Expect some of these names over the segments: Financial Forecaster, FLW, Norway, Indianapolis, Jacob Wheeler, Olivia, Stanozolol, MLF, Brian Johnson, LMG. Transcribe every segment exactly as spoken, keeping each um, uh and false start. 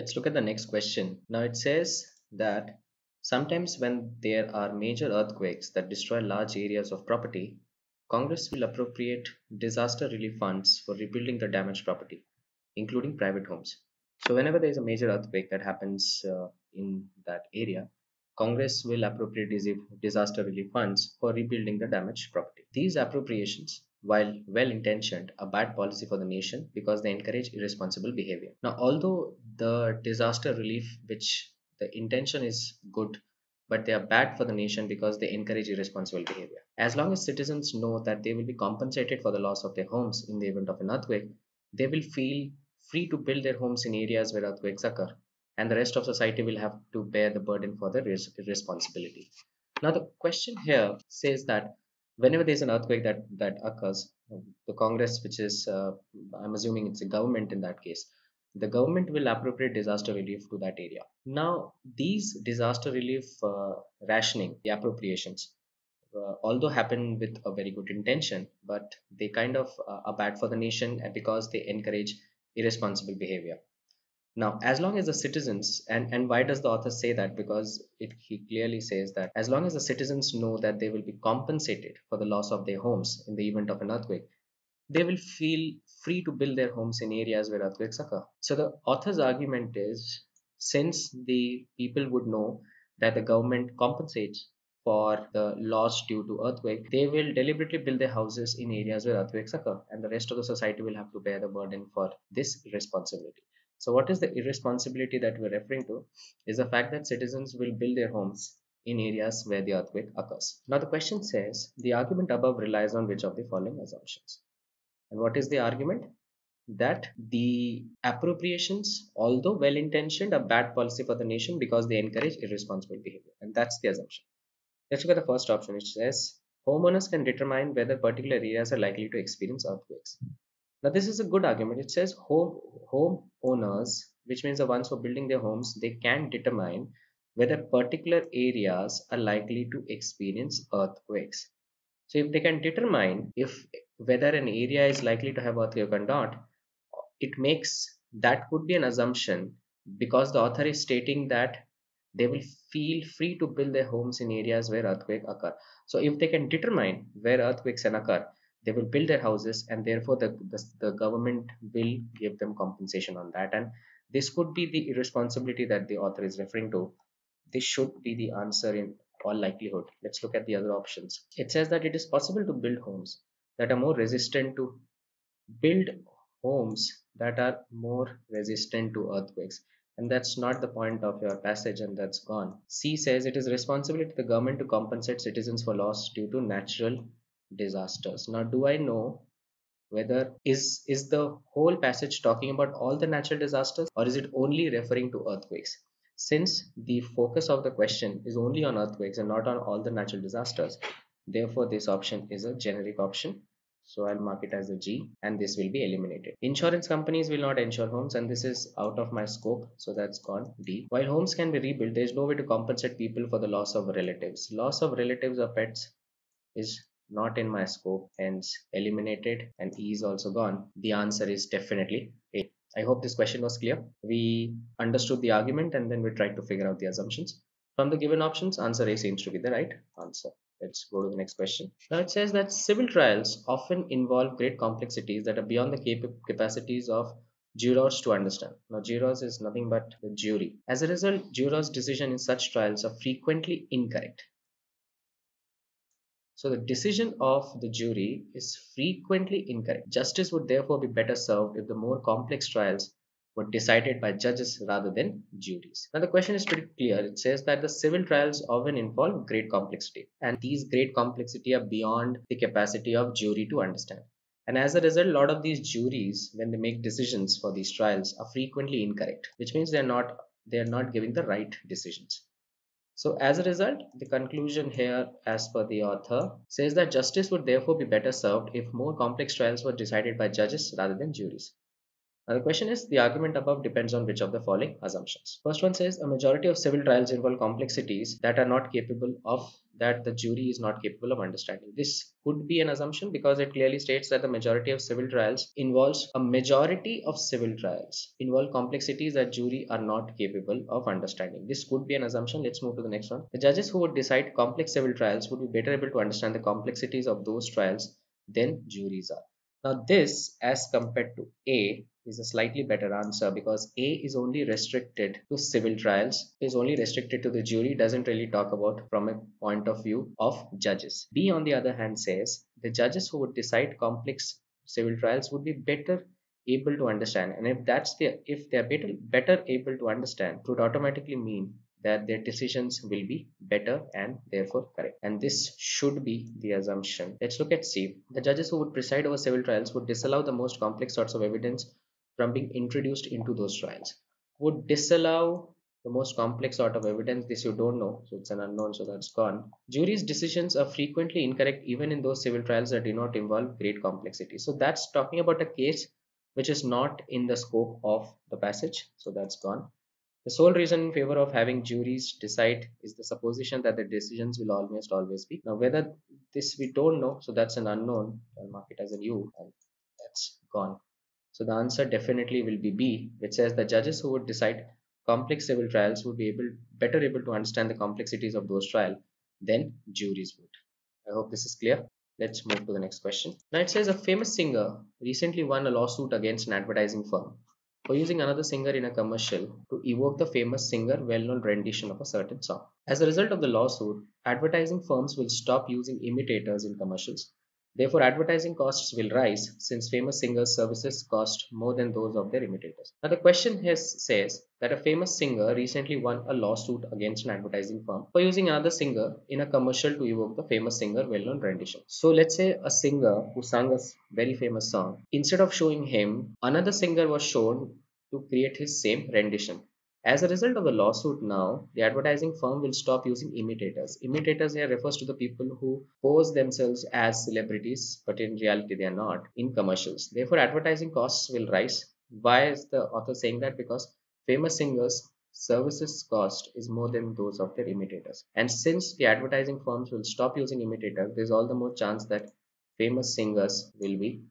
Let's look at the next question. Now it says that sometimes when there are major earthquakes that destroy large areas of property, Congress will appropriate disaster relief funds for rebuilding the damaged property, including private homes. So whenever there is a major earthquake that happens uh, in that area, Congress will appropriate disaster relief funds for rebuilding the damaged property. These appropriations, while well-intentioned, are bad policy for the nation because they encourage irresponsible behavior. Now, although the disaster relief, which the intention is good, but they are bad for the nation because they encourage irresponsible behavior. As long as citizens know that they will be compensated for the loss of their homes in the event of an earthquake, they will feel free to build their homes in areas where earthquakes occur, and the rest of society will have to bear the burden for their irresponsibility. Now, the question here says that whenever there's an earthquake that, that occurs, the Congress, which is, uh, I'm assuming it's a government in that case, the government will appropriate disaster relief to that area. Now, these disaster relief uh, rationing, the appropriations, uh, although happen with a very good intention, but they kind of uh, are bad for the nation because they encourage irresponsible behavior. Now, as long as the citizens, and, and why does the author say that? Because it, he clearly says that as long as the citizens know that they will be compensated for the loss of their homes in the event of an earthquake, they will feel free to build their homes in areas where earthquakes occur. So the author's argument is, since the people would know that the government compensates for the loss due to earthquake, they will deliberately build their houses in areas where earthquakes occur, and the rest of the society will have to bear the burden for this irresponsibility. So what is the irresponsibility that we're referring to is the fact that citizens will build their homes in areas where the earthquake occurs. Now the question says, the argument above relies on which of the following assumptions? And what is the argument? That the appropriations, although well-intentioned, are bad policy for the nation because they encourage irresponsible behavior. And that's the assumption. Let's look at the first option, which says homeowners can determine whether particular areas are likely to experience earthquakes. Now, this is a good argument. It says home homeowners, which means the ones who are building their homes, they can determine whether particular areas are likely to experience earthquakes. So if they can determine if whether an area is likely to have earthquake or not, it makes that could be an assumption because the author is stating that they will feel free to build their homes in areas where earthquakes occur. So if they can determine where earthquakes can occur, they will build their houses, and therefore the, the, the government will give them compensation on that. And this could be the irresponsibility that the author is referring to. This should be the answer in all likelihood. Let's look at the other options. It says that it is possible to build homes that are more resistant to build homes that are more resistant to earthquakes. And that's not the point of your passage, and that's gone. C says it is responsibility of the government to compensate citizens for loss due to natural disasters. Now, do I know whether is is the whole passage talking about all the natural disasters, or is it only referring to earthquakes? Since the focus of the question is only on earthquakes and not on all the natural disasters, therefore this option is a generic option. So I'll mark it as a G, and this will be eliminated. Insurance companies will not insure homes, and this is out of my scope, so that's gone, D. While homes can be rebuilt, there is no way to compensate people for the loss of relatives. Loss of relatives or pets is not in my scope, hence eliminated, and E is also gone. The answer is definitely A. I hope this question was clear. We understood the argument, and then we tried to figure out the assumptions. From the given options, answer A seems to be the right answer. Let's go to the next question. Now it says that civil trials often involve great complexities that are beyond the cap capacities of jurors to understand. Now, jurors is nothing but the jury. As a result, jurors' decision in such trials are frequently incorrect. So the decision of the jury is frequently incorrect. Justice would therefore be better served if the more complex trials were decided by judges rather than juries. Now the question is pretty clear. It says that the civil trials often involve great complexity, and these great complexity are beyond the capacity of jury to understand. And as a result, a lot of these juries, when they make decisions for these trials, are frequently incorrect, which means they are not they are not giving the right decisions. So as a result, the conclusion here, as per the author, says that justice would therefore be better served if more complex trials were decided by judges rather than juries. Now the question is, the argument above depends on which of the following assumptions. First one says a majority of civil trials involve complexities that are not capable of, that the jury is not capable of understanding. This could be an assumption because it clearly states that the majority of civil trials involves, a majority of civil trials involve complexities that jury are not capable of understanding. This could be an assumption. Let's move to the next one. The judges who would decide complex civil trials would be better able to understand the complexities of those trials than juries are. Now this, as compared to A, is a slightly better answer because A is only restricted to civil trials, is only restricted to the jury, doesn't really talk about from a point of view of judges. B, on the other hand, says the judges who would decide complex civil trials would be better able to understand, and if that's the if they are better better able to understand, it would automatically mean that their decisions will be better and therefore correct. And this should be the assumption. Let's look at C. The judges who would preside over civil trials would disallow the most complex sorts of evidence from being introduced into those trials. Would disallow the most complex sort of evidence. This you don't know, so it's an unknown, so that's gone. Juries' decisions are frequently incorrect even in those civil trials that do not involve great complexity. So that's talking about a case which is not in the scope of the passage, so that's gone. The sole reason in favor of having juries decide is the supposition that the decisions will almost always be. Now whether this we don't know, so that's an unknown. I'll mark it as a U and that's gone. So the answer definitely will be B, which says the judges who would decide complex civil trials would be able better able to understand the complexities of those trials than juries would. I hope this is clear. Let's move to the next question. Now it says a famous singer recently won a lawsuit against an advertising firm for using another singer in a commercial to evoke the famous singer well-known rendition of a certain song. As a result of the lawsuit, advertising firms will stop using imitators in commercials. Therefore, advertising costs will rise since famous singers' services cost more than those of their imitators. Now, the question has, says that a famous singer recently won a lawsuit against an advertising firm for using another singer in a commercial to evoke the famous singer well-known rendition. So, let's say a singer who sang a very famous song, instead of showing him, another singer was shown to create his same rendition. As a result of the lawsuit now, the advertising firm will stop using imitators. Imitators here refers to the people who pose themselves as celebrities, but in reality they are not, in commercials. Therefore, advertising costs will rise. Why is the author saying that? Because famous singers' services cost is more than those of their imitators. And since the advertising firms will stop using imitators, there is all the more chance that famous singers will be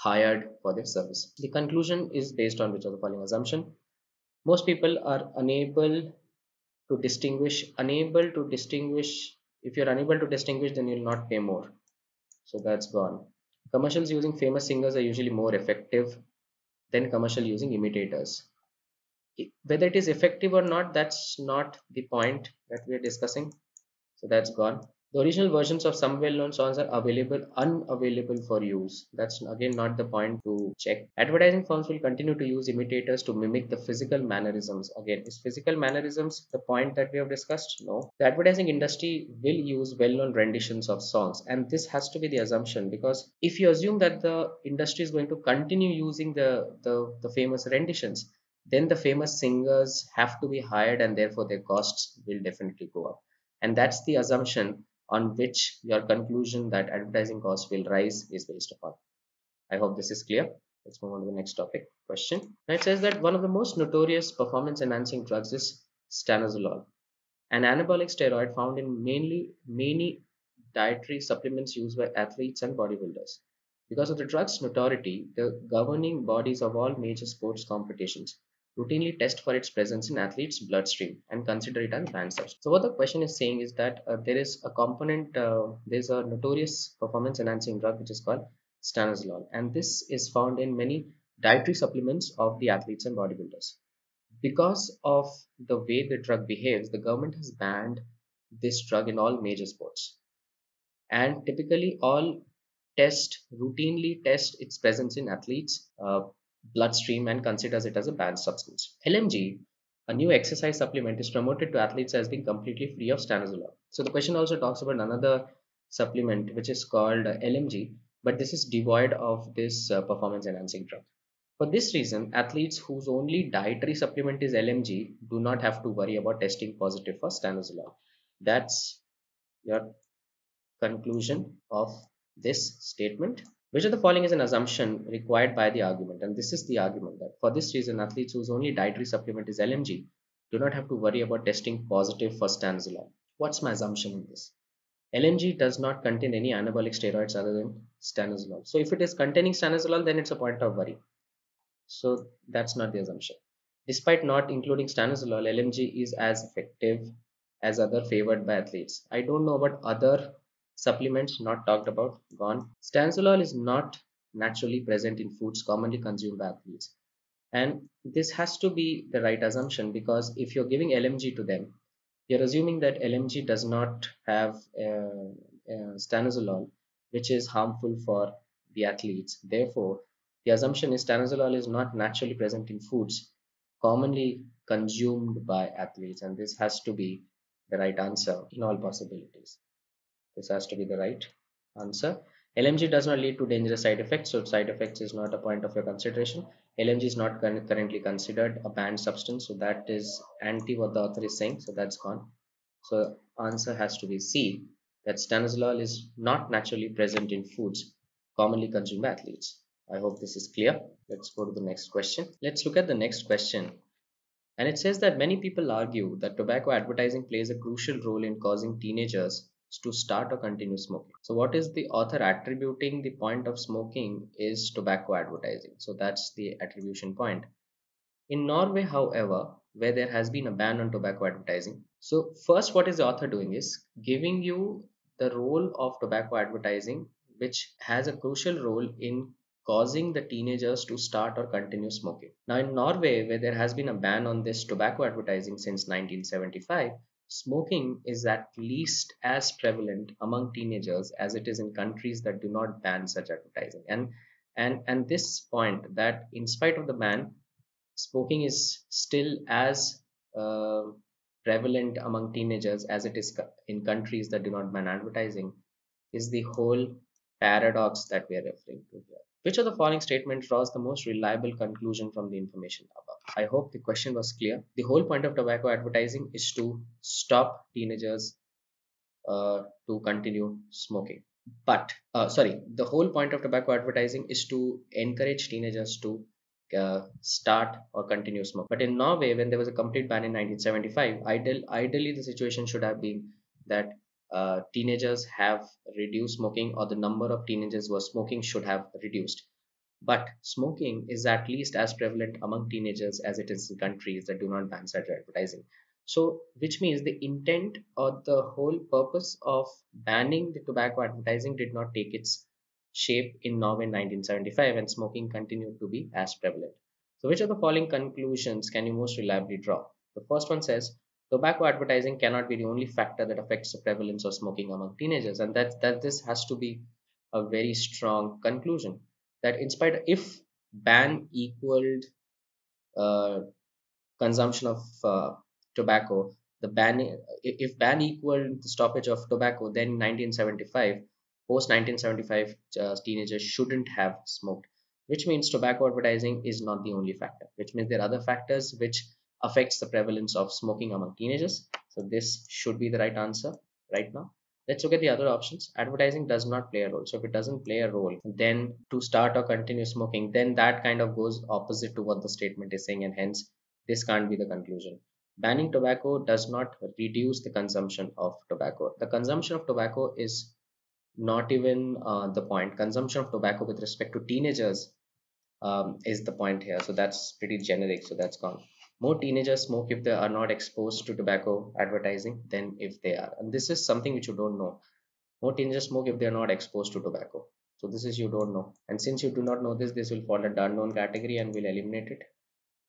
hired for their service. The conclusion is based on which of the following assumption? Most people are unable to distinguish, unable to distinguish, if you're unable to distinguish then you'll not pay more. So that's gone. Commercials using famous singers are usually more effective than commercial using imitators. Whether it is effective or not, that's not the point that we're discussing. So that's gone. The original versions of some well-known songs are available, unavailable for use. That's again not the point to check. Advertising firms will continue to use imitators to mimic the physical mannerisms. Again, is physical mannerisms the point that we have discussed? No. The advertising industry will use well-known renditions of songs, and this has to be the assumption, because if you assume that the industry is going to continue using the, the, the famous renditions, then the famous singers have to be hired and therefore their costs will definitely go up. And that's the assumption on which your conclusion that advertising costs will rise is based upon. I hope this is clear. Let's move on to the next topic question. Now it says that one of the most notorious performance enhancing drugs is Stanozolol, an anabolic steroid found in mainly many dietary supplements used by athletes and bodybuilders. Because of the drug's notoriety, the governing bodies of all major sports competitions routinely test for its presence in athletes' bloodstream and consider it as banned substance. So what the question is saying is that uh, there is a component, uh, there is a notorious performance enhancing drug which is called Stanozolol, and this is found in many dietary supplements of the athletes and bodybuilders. Because of the way the drug behaves, the government has banned this drug in all major sports, and typically all test routinely test its presence in athletes' Uh, bloodstream and considers it as a banned substance. L M G, a new exercise supplement, is promoted to athletes as being completely free of Stanozolol. So the question also talks about another supplement which is called L M G, but this is devoid of this uh, performance enhancing drug. For this reason, athletes whose only dietary supplement is L M G do not have to worry about testing positive for Stanozolol. That's your conclusion of this statement. Which of the following is an assumption required by the argument? And this is the argument, that for this reason, athletes whose only dietary supplement is L M G do not have to worry about testing positive for Stanozolol. What's my assumption in this? L M G does not contain any anabolic steroids other than Stanozolol. So if it is containing Stanozolol, then it's a point of worry. So that's not the assumption. Despite not including Stanozolol, L M G is as effective as other favored by athletes. I don't know about other supplements not talked about, gone. Stanozolol is not naturally present in foods commonly consumed by athletes. And this has to be the right assumption, because if you're giving L M G to them, you're assuming that L M G does not have uh, uh, Stanozolol, which is harmful for the athletes. Therefore, the assumption is Stanozolol is not naturally present in foods commonly consumed by athletes, and this has to be the right answer in all possibilities. This has to be the right answer. L M G does not lead to dangerous side effects, so side effects is not a point of your consideration. L M G is not currently considered a banned substance, so that is anti what the author is saying, so that's gone. So answer has to be C, that Stanozolol is not naturally present in foods commonly consumed by athletes. I hope this is clear. Let's go to the next question. Let's look at the next question. And it says that many people argue that tobacco advertising plays a crucial role in causing teenagers to start or continue smoking. So what is the author attributing? The point of smoking is tobacco advertising. So that's the attribution point. In Norway, however, where there has been a ban on tobacco advertising. So first, what is the author doing is giving you the role of tobacco advertising, which has a crucial role in causing the teenagers to start or continue smoking. Now in Norway, where there has been a ban on this tobacco advertising since nineteen seventy-five, smoking is at least as prevalent among teenagers as it is in countries that do not ban such advertising. And and and this point, that in spite of the ban, smoking is still as uh, prevalent among teenagers as it is in countries that do not ban advertising, is the whole paradox that we are referring to here. Which of the following statement draws the most reliable conclusion from the information above? I hope the question was clear. The whole point of tobacco advertising is to stop teenagers uh, to continue smoking. But, uh, sorry, the whole point of tobacco advertising is to encourage teenagers to uh, start or continue smoking. But in Norway, when there was a complete ban in nineteen seventy-five, ideal, ideally the situation should have been that Uh, teenagers have reduced smoking, or the number of teenagers who are smoking should have reduced. But smoking is at least as prevalent among teenagers as it is in countries that do not ban such advertising. So, which means the intent or the whole purpose of banning the tobacco advertising did not take its shape in Norway in nineteen seventy-five, and smoking continued to be as prevalent. So, which of the following conclusions can you most reliably draw? The first one says, tobacco advertising cannot be the only factor that affects the prevalence of smoking among teenagers, and that that this has to be a very strong conclusion. That in spite of, if ban equaled uh, consumption of uh, tobacco, the ban if ban equaled the stoppage of tobacco, then nineteen seventy-five, post nineteen seventy-five, uh, teenagers shouldn't have smoked. Which means tobacco advertising is not the only factor. Which means there are other factors which affects the prevalence of smoking among teenagers. So this should be the right answer right now. Let's look at the other options. Advertising does not play a role. So if it doesn't play a role, then to start or continue smoking, then that kind of goes opposite to what the statement is saying, and hence this can't be the conclusion. Banning tobacco does not reduce the consumption of tobacco. The consumption of tobacco is not even uh, the point. Consumption of tobacco with respect to teenagers um, is the point here. So that's pretty generic. So that's gone. More teenagers smoke if they are not exposed to tobacco advertising than if they are. And this is something which you don't know. More teenagers smoke if they are not exposed to tobacco. So this is you don't know. And since you do not know this, this will fall under unknown category and will eliminate it.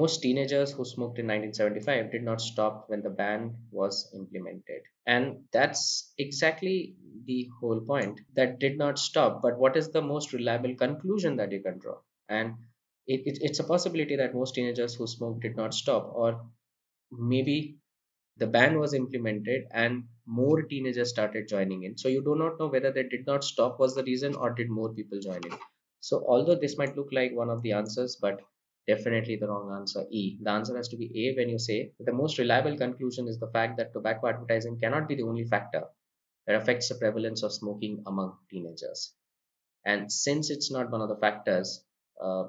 Most teenagers who smoked in nineteen seventy-five did not stop when the ban was implemented. And that's exactly the whole point, that did not stop. But what is the most reliable conclusion that you can draw? And It, it, it's a possibility that most teenagers who smoked did not stop, or maybe the ban was implemented and more teenagers started joining in. So you do not know whether they did not stop was the reason or did more people join in. So although this might look like one of the answers, but definitely the wrong answer, E. The answer has to be A, when you say the most reliable conclusion is the fact that tobacco advertising cannot be the only factor that affects the prevalence of smoking among teenagers. And since it's not one of the factors, uh,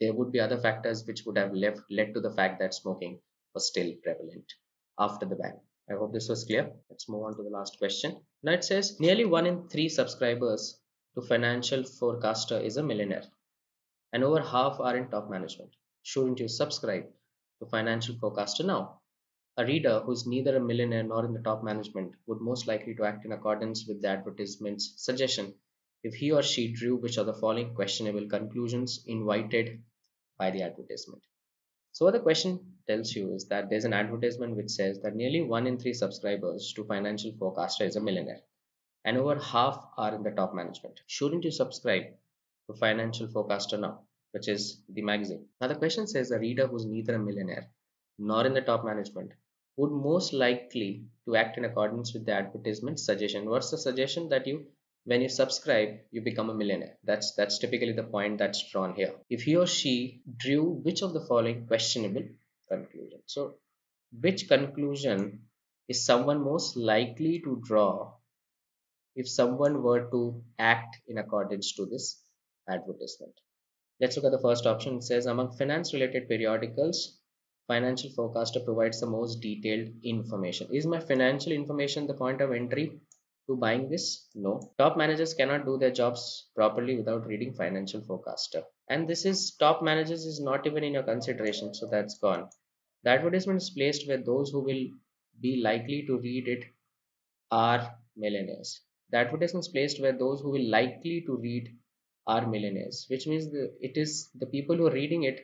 there would be other factors which would have left, led to the fact that smoking was still prevalent after the ban. I hope this was clear. Let's move on to the last question. Now it says, nearly one in three subscribers to Financial Forecaster is a millionaire, and over half are in top management. Shouldn't you subscribe to Financial Forecaster now? A reader who is neither a millionaire nor in the top management would most likely to act in accordance with the advertisement's suggestion if he or she drew which are the following questionable conclusions invited by the advertisement. So what the question tells you is that there's an advertisement which says that nearly one in three subscribers to Financial Forecaster is a millionaire, and over half are in the top management. Shouldn't you subscribe to Financial Forecaster now, which is the magazine? Now the question says a reader who's neither a millionaire nor in the top management would most likely to act in accordance with the advertisement suggestion. What's the suggestion? That you, when you subscribe, you become a millionaire. That's that's typically the point that's drawn here. If he or she drew which of the following questionable conclusion. So which conclusion is someone most likely to draw if someone were to act in accordance to this advertisement? Let's look at the first option. It says, among finance related periodicals, Financial Forecaster provides the most detailed information. Is my financial information the point of entry to buying this? No. Top managers cannot do their jobs properly without reading Financial Forecaster. And this is, top managers is not even in your consideration, so that's gone. The advertisement is placed where those who will be likely to read it are millionaires. The advertisement is placed where those who will likely to read are millionaires, which means the, it is the people who are reading it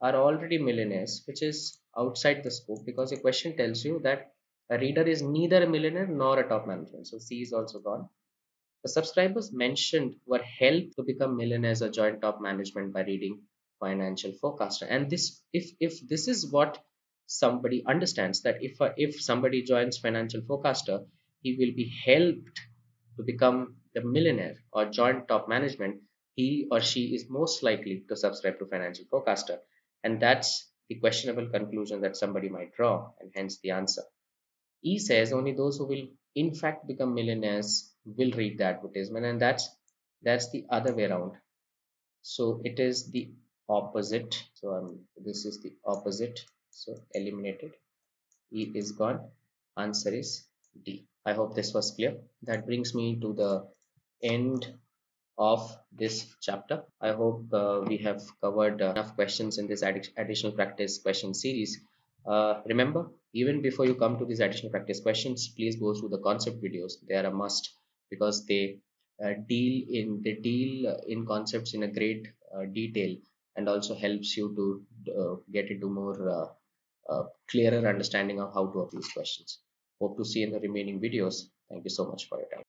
are already millionaires, which is outside the scope, because the question tells you that a reader is neither a millionaire nor a top management. So C is also gone. The subscribers mentioned were helped to become millionaires or join top management by reading Financial Forecaster. And this, if if this is what somebody understands, that if uh, if somebody joins Financial Forecaster, he will be helped to become the millionaire or join top management, he or she is most likely to subscribe to Financial Forecaster. And that's the questionable conclusion that somebody might draw, and hence the answer. E says only those who will in fact become millionaires will read the advertisement, and that's that's the other way around. So it is the opposite. So um, this is the opposite. So eliminated. E is gone. Answer is D. I hope this was clear. That brings me to the end of this chapter. I hope uh, we have covered uh, enough questions in this addi additional practice question series. Uh, remember, even before you come to these additional practice questions, please go through the concept videos. They are a must, because they uh, deal in they deal in concepts in a great uh, detail, and also helps you to uh, get into more uh, uh, clearer understanding of how to approach these questions. Hope to see you in the remaining videos. Thank you so much for your time.